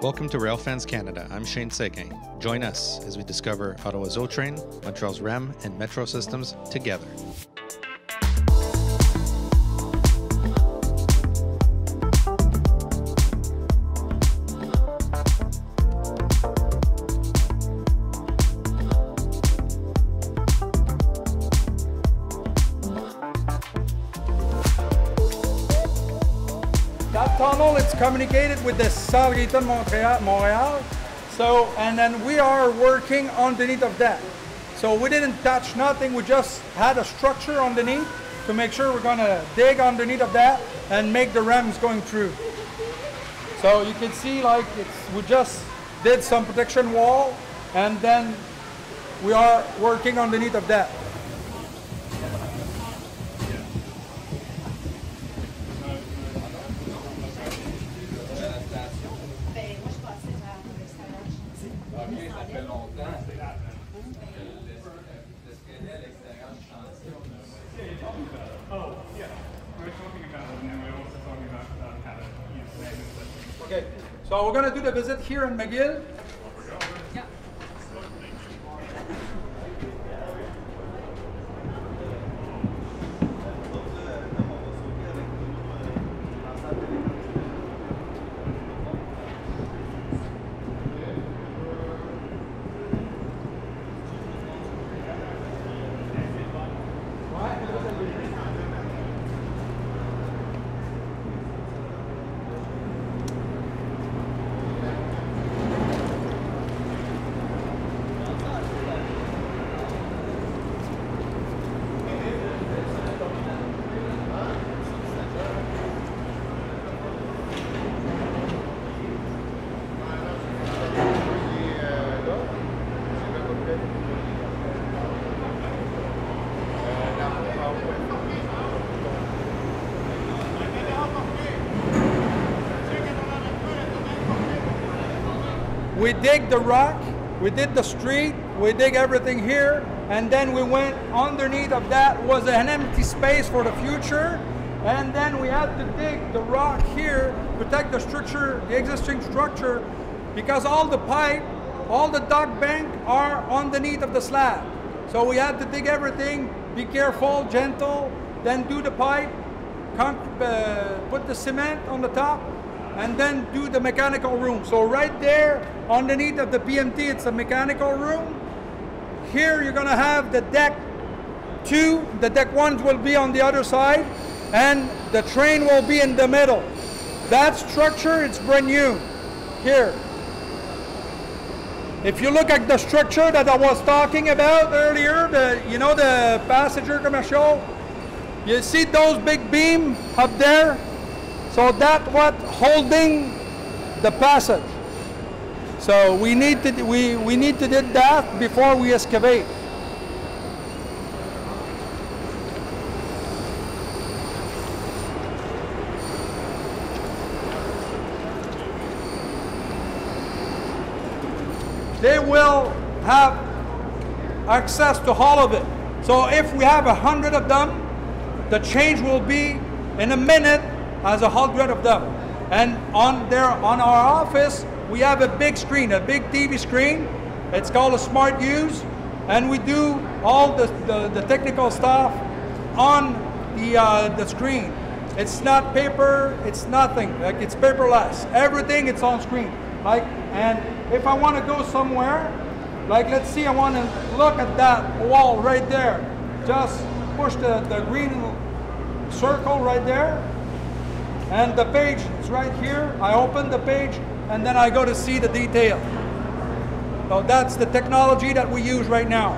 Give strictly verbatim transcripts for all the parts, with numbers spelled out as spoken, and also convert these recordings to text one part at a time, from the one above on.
Welcome to Railfans Canada. I'm Shane Seguin. Join us as we discover Ottawa's O Train, Montreal's R E M, and Metro systems together. That tunnel, it's communicated with the Saint-Guyton Montréal, so, and then we are working underneath of that. So we didn't touch nothing, we just had a structure underneath to make sure we're going to dig underneath of that and make the R E Ms going through. So you can see, like, it's, we just did some protection wall, and then we are working underneath of that. Okay, so we're going to do the visit here in McGill. Yeah. We dig the rock, we did the street, we dig everything here, and then we went underneath of that was an empty space for the future, and then we had to dig the rock here, protect the structure, the existing structure, because all the pipe, all the dock bank are underneath of the slab. So we had to dig everything, be careful, gentle, then do the pipe, uh, put the cement on the top, and then do the mechanical room. So right there, underneath of the P M T, it's a mechanical room. Here you're gonna have the deck two, the deck ones will be on the other side, and the train will be in the middle. That structure, it's brand new, here. If you look at the structure that I was talking about earlier, the, you know, the passenger commercial, you see those big beams up there? So that's what holding the passage. So we need to we we need to do that before we excavate. They will have access to all of it. So if we have a hundred of them, the change will be in a minute. As a hundred of them, and on there on our office we have a big screen, a big T V screen. It's called a smart use, and we do all the the, the technical stuff on the uh, the screen. It's not paper, it's nothing. Like it's paperless. Everything it's on screen. Like, and if I want to go somewhere, like let's see, I want to look at that wall right there. Just push the the green circle right there. And the page is right here. I open the page and then I go to see the detail. So that's the technology that we use right now.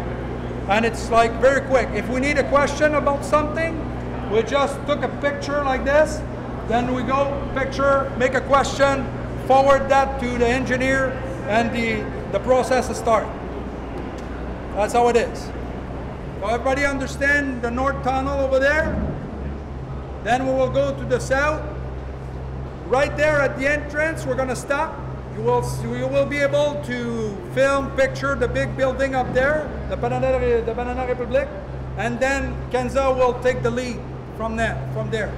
And it's like very quick. If we need a question about something, we just took a picture like this. Then we go picture, make a question, forward that to the engineer, and the, the process is started. That's how it is. So everybody understand the north tunnel over there? Then we will go to the south. Right there at the entrance, we're gonna stop. You will, you will be able to film, picture the big building up there, the Banana, the Banana Republic. and then Kenzo will take the lead from there. From there.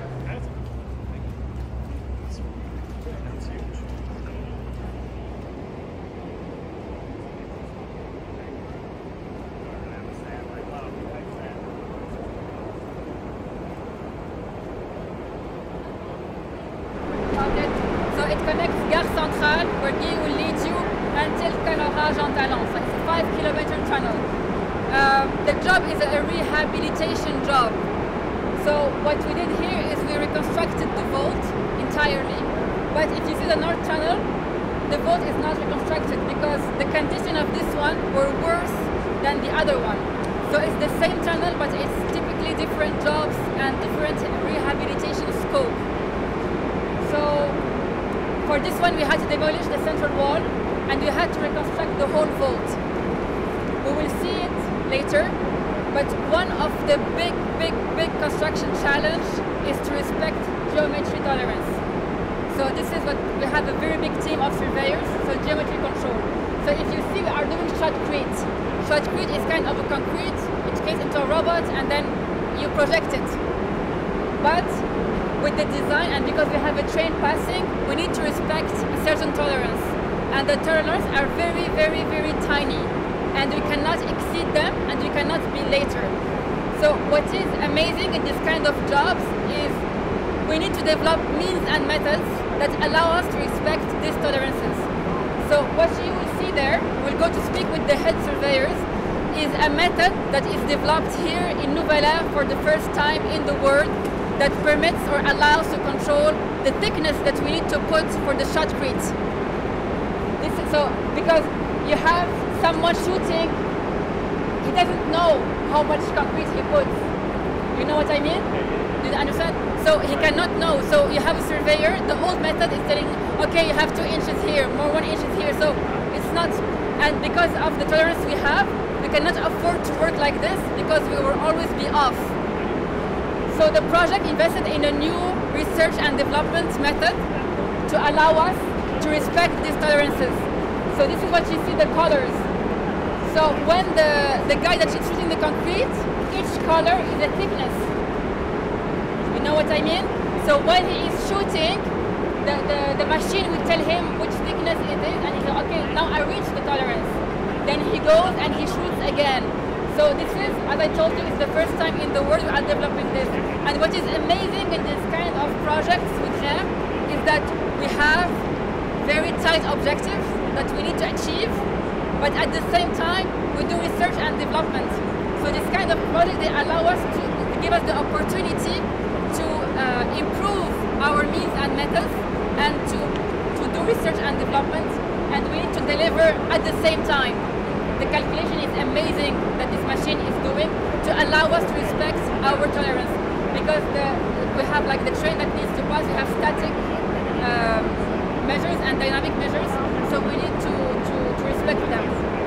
Measures and dynamic measures, so we need to, to, to respect them.